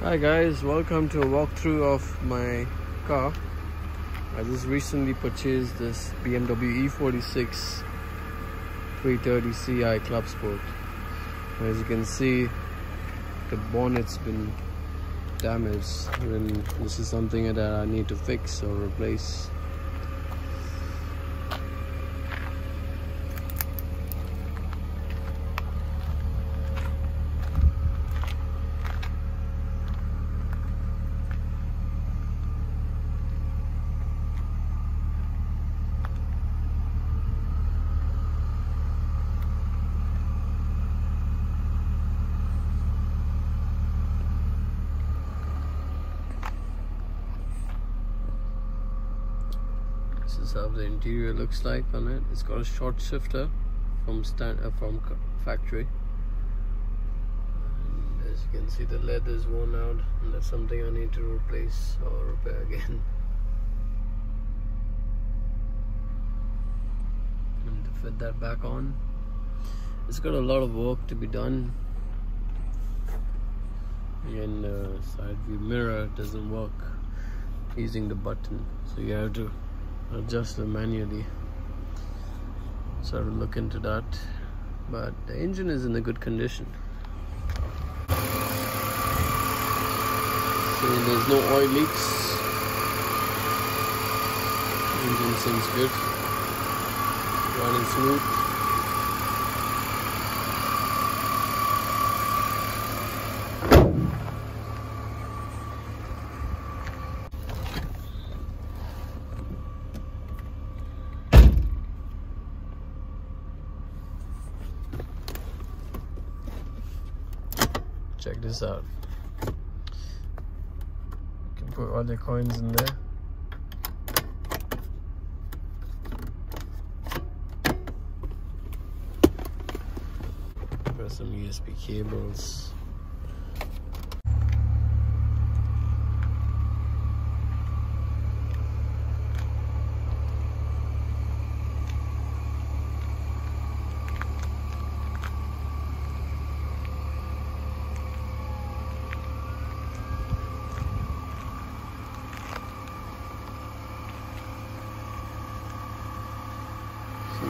Hi guys, welcome to a walkthrough of my car. I just recently purchased this BMW E46 330ci Clubsport. As you can see, the bonnet's been damaged, and this is something that I need to fix or replace. This is how the interior looks like on it. It's got a short shifter from factory, and as you can see, the lead is worn out, and that's something I need to replace or repair again. And to fit that back on, it's got a lot of work to be done. And side view mirror doesn't work using the button, so you have to adjust them manually, so I'll look into that. But the engine is in a good condition. So there's no oil leaks. Engine seems good, running smooth. Check this out. You can put all the coins in there. Got some USB cables.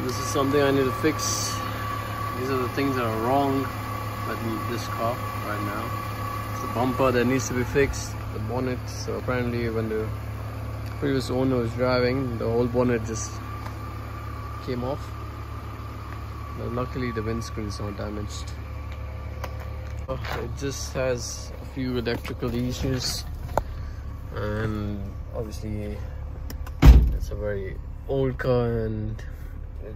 This is something I need to fix. These are the things that are wrong with this car right now. It's the bumper that needs to be fixed, the bonnet. So apparently when the previous owner was driving, the whole bonnet just came off. But luckily the windscreen is not damaged. Oh, it just has a few electrical issues, and obviously it's a very old car and it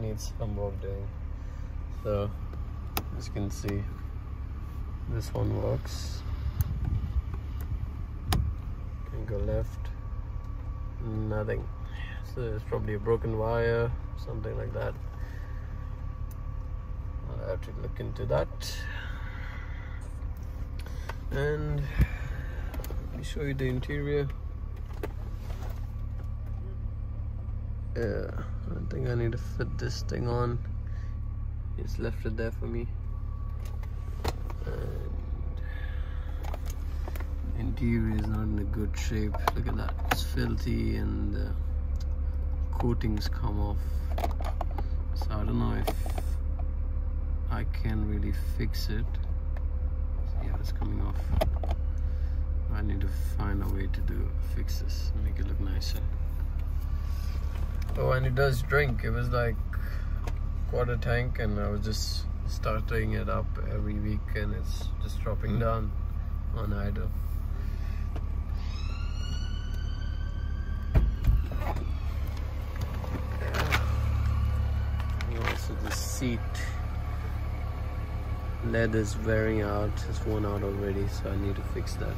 needs some work doing. So as you can see, this one works. Can go left, nothing. So there's probably a broken wire, something like that. I'll have to look into that. And let me show you the interior. Yeah, I think I need to fit this thing on. It's left it there for me. And interior is not in a good shape. Look at that, it's filthy and the coatings come off. So I don't know if I can really fix it. So yeah, it's coming off. I need to find a way to fix this and make it look nicer. Oh, and it does drink. It was like quarter tank, and I was just starting it up every week, and it's just dropping down on idle. And also the seat lead is wearing out. It's worn out already, so I need to fix that.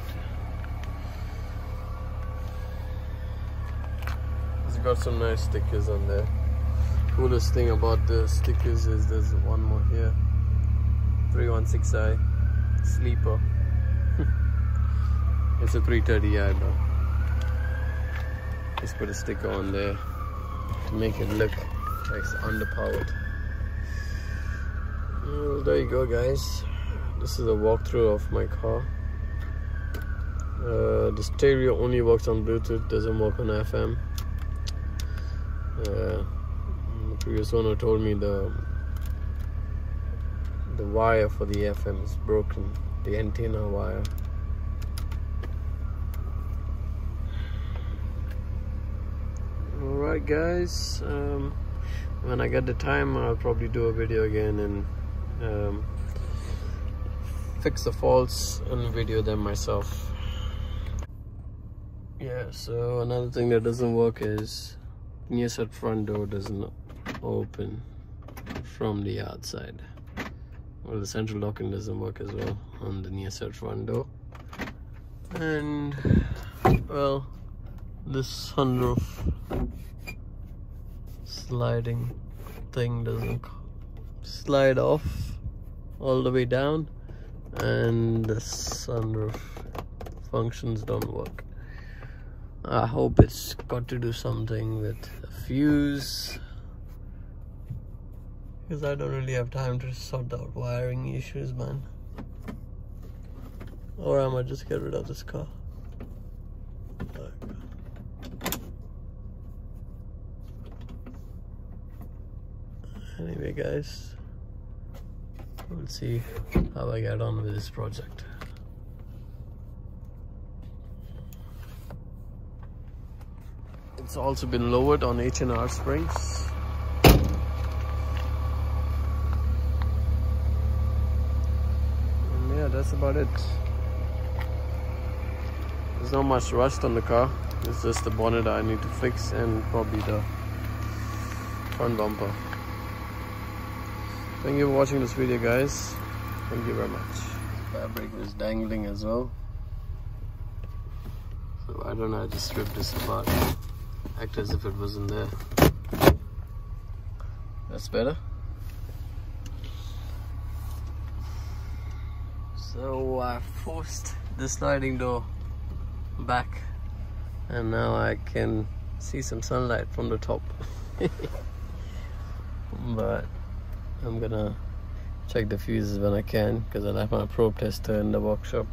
Got some nice stickers on there. Coolest thing about the stickers is there's one more here, 316i sleeper. It's a 330i, but just put a sticker on there to make it look like it's underpowered. Well, there you go guys, this is a walkthrough of my car. The stereo only works on Bluetooth, doesn't work on FM. The previous owner told me the wire for the FM is broken, the antenna wire. Alright guys, when I get the time I'll probably do a video again and fix the faults and video them myself. Yeah, so another thing that doesn't work is near side front door doesn't open from the outside. Well, the central locking doesn't work as well on the near side front door, and well, this sunroof sliding thing doesn't slide off all the way down, and the sunroof functions don't work. I hope it's got to do something with a fuse, because I don't really have time to sort out wiring issues, man. Or I might just get rid of this car. Anyway guys, we'll see how I get on with this project. It's also been lowered on H&R springs. And yeah, that's about it. There's not much rust on the car, it's just the bonnet I need to fix and probably the front bumper. Thank you for watching this video guys, thank you very much. Fabric is dangling as well, so I don't know, I just stripped this apart, act as if it wasn't there. That's better. So I forced the sliding door back and now I can see some sunlight from the top. But I'm gonna check the fuses when I can, because I left my probe tester in the workshop.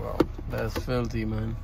Wow, that's filthy, man.